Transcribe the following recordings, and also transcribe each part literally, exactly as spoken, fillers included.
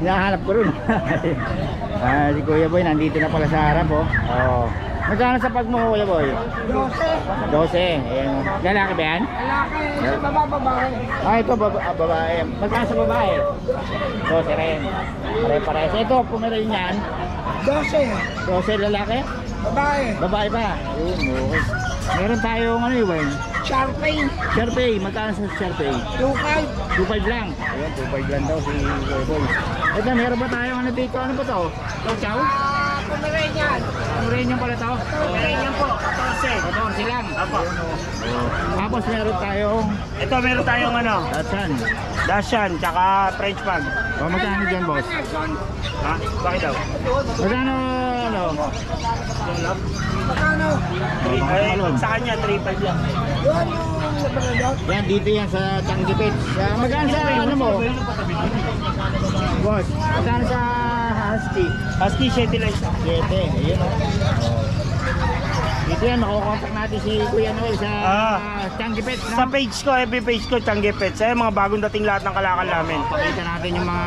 Hinahanap ko rin. Ah, si Kuya Boy nandito na pala sa harap, oh. Oh. Magkano sa pag mo, Kuya Boy? dose. dose. Ayan. Lalaki ba yan? Lalaki. Sa baba, babae. Ah, ito baba, babae. Magkano sa babae? dose rin. Pare-pares. Ito, pumirin yan. dose. dose lalaki? Babae. Babae pa. Ayun, okay. Meron tayong ano yun, Boy? Sharpay. Sharpay. Magkano sa Sharpay? two five. two five lang. Ayan, two five lang daw si Boy Boy. Ito, meron ba tayong ano dito? Ano ba ito? Chow? Ah, Pomeranian. Pomeranian pala ito? Pomeranian po. fourteen. fourteen lang. Apo. Tapos meron tayong... Ito, meron tayong ano? Dashan. Dashan, tsaka French Pug. O, magkano dyan, boss? Ha? Bakit daw? Magkano ano? Magkano? Ay, sa kanya, three five lang. Yan, dito yan sa Tanggipit. Magkano sa ano mo? Boss, magkano sa Husky? Husky, seven lang siya. seven, ayun o. Dito yan, makukontak natin si Kuya Noel sa Tanggipit. Sa page ko, every page ko, Tanggipit. Sa mga bagong dating lahat ng kalakal namin. Pakita natin yung mga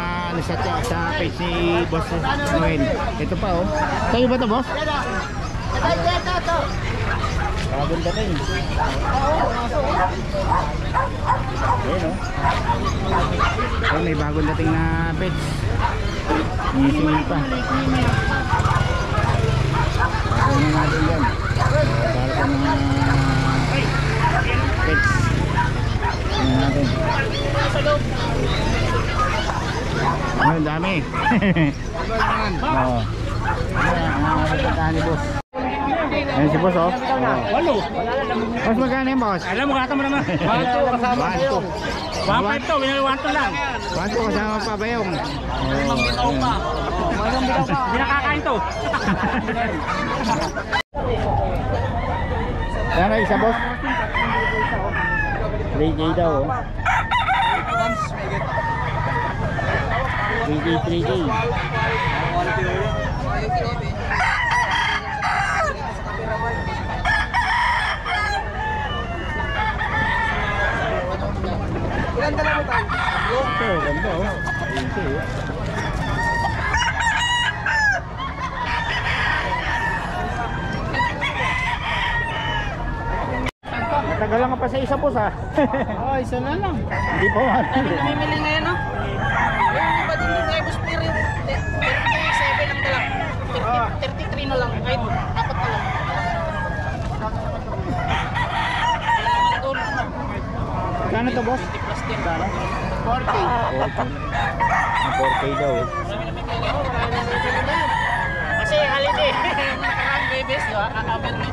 sa page ni Boss Noel. Ito pa o. Sa'yo ba ito, boss? Ay, ito, ito. Bagong dating. Ayan o. So, may bagong dating na page. Ngisingin pa. Ano natin yan? Para sa mga pets. Ano natin? Ano, dami. Oo. Ano natin ni boss? Ayan si boss, oh. Walo. Boss, magkano yan, boss? Alam mo, kata mo naman. one two kasama kayo. one five to, one two lang. one two kasama pa ba yung? Mayroong bitaw pa. Mayroong bitaw pa. Binakakain to. Ayan na isa, boss. three K daw, oh. three K, three K. Ganda lang ito. Ito, ganda o. Ito o. Matagal lang ka pa sa isa po sa. Oo, isa na lang. Hindi po. Namimili na yan o. Yung iba din yung Nebus Period. thirty-seven lang na lang. thirty-three na lang. Kahit apat na lang. Kano to, boss? Kano? four K. four K daw eh. Kasi holiday. Nakakang babies, di ba? Nakakang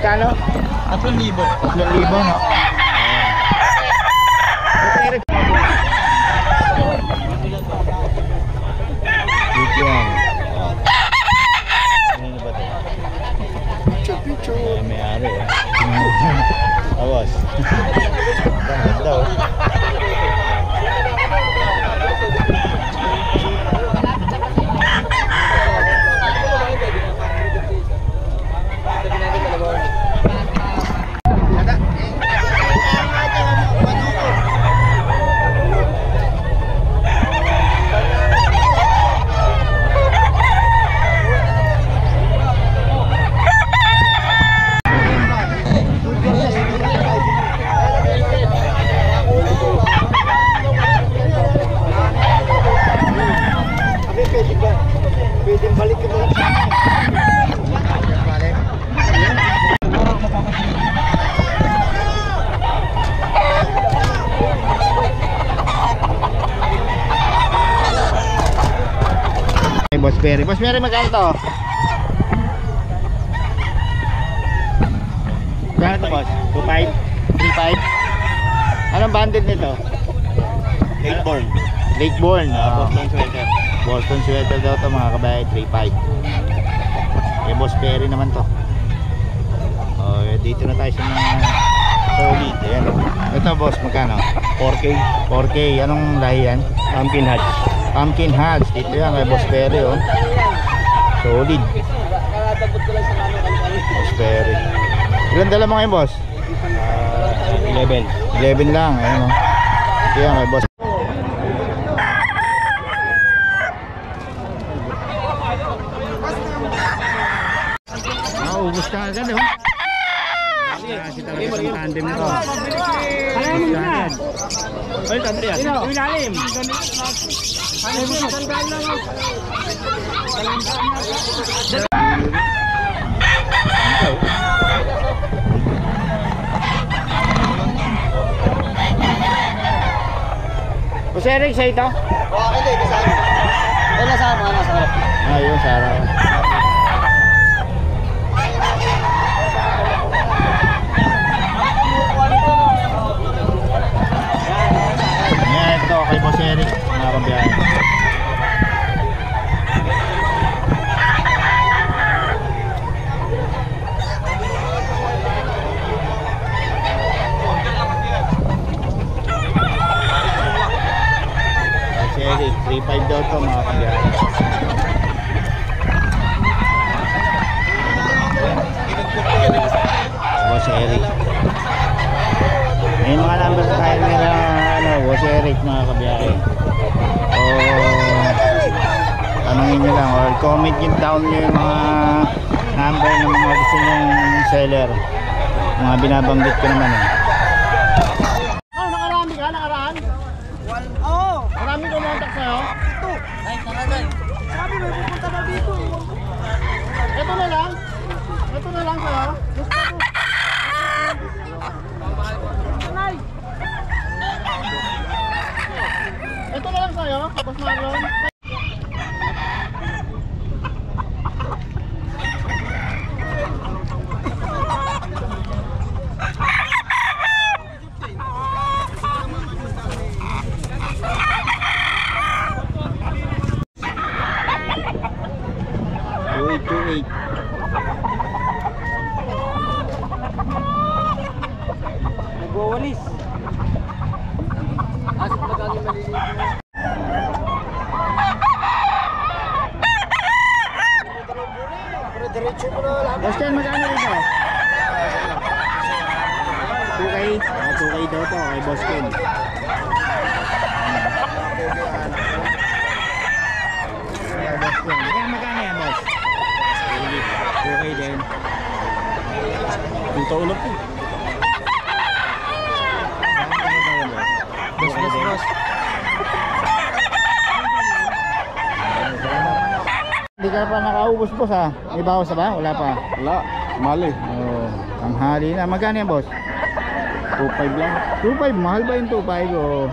Magkano? tatlong libo. tatlong libo, no? Boss Perry, Boss Perry, magkano to? Magkano to, boss? two five? three five? Ay, Anong bandit nito? Lakeborn. Lakeborn. Uh, Boston sweater. Boston sweater daw to mga kabahay, three five. Eh, Boss Perry naman to. Oh, dito na tayo sa mga solid. Ayan. Ito boss, magkano? four K. four K. Anong lahi yan? Pumpkin Hatch. Pumpkin Hatch. Dito yan kay Boss Perry, oh. Solid. Boss Perry. Ilan dala mo ngayon boss? Uh, eleven. eleven lang. Ayan, oh. Ito yan kay Boss. Ubus ka agad, oh. Kasi talaga isang tandem nito. Kaya mo yan. Ay, tandem yan. Yung lalim. Boss Eric, siya ito? Oo, hindi. Kasama. Ito na sama. Ayun, Sarah. three five daw to mga kabiyahan. Boss Eric. May mga number sa tayo nila, ano, Boss Eric mga kabiyahan. O, tanongin nyo lang or comment yun down nyo yung mga number ng mga gusto nyong seller. Mga binabanggit ko naman eh. Boston, magkano dito? two K? Ah, two K daw to kay Boston. Kaya magkano yan, boss? two K din. Dito ulap po. Boss, boss, boss. Hindi ka pa nakaubos boss ha? May bawas na ba? Wala pa? Wala, mali. Oh, ang hali na. Magkano yan boss? two five lang. two five? Mahal ba yung two five? Oh.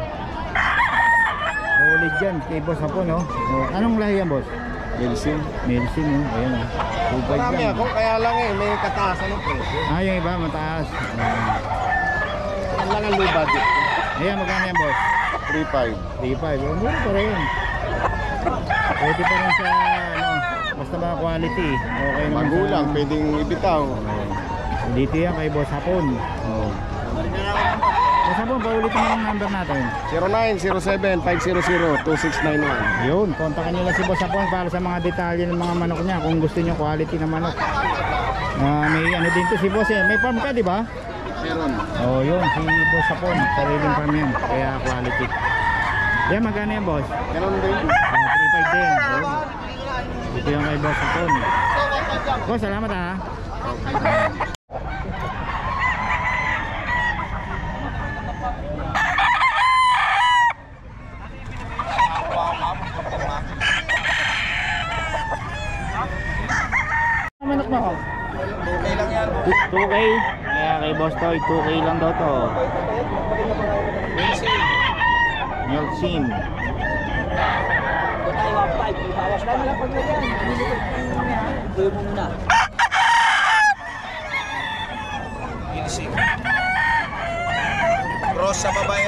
Ulit dyan kay boss ako no? Oh. Anong lahi yan boss? Nelson. Nelson yun. Ayan o. two five lang. Ako, kaya lang eh. May kataasan ng presyo. Ah yung iba mataas. Ang lang ang low budget. Ayan magkano yan boss? three five. three five. Oh, muna pa rin. Pwede pa rin sa basta mga quality, okay naman. Magulang, sa... pwedeng ibitaw. Dito yan kay Boss Hapon. Oh. Boss Hapon, paulit mo yung number natin. zero nine zero seven, five zero zero, two six nine one. Yun, kontakan nyo lang si Boss Hapon para sa mga detalye ng mga manok niya. Kung gusto nyo quality ng manok. Uh, may ano din to si Boss eh. May farm ka, di ba? Meron. Oh, yun, si Boss Hapon. Sariling farm yan, kaya quality. Yan, magkano yan, Boss? Meron din. Uh, three five din. Yun. Ito yung kay Boss Hapon. Boss, salamat ha. Manok na ko. two K. Kaya kay Boss Toy, two K lang daw to. Milk sim. Bawas lang lang pag nagyan. Tuyo mo muna. Inisip. Cross sa babae.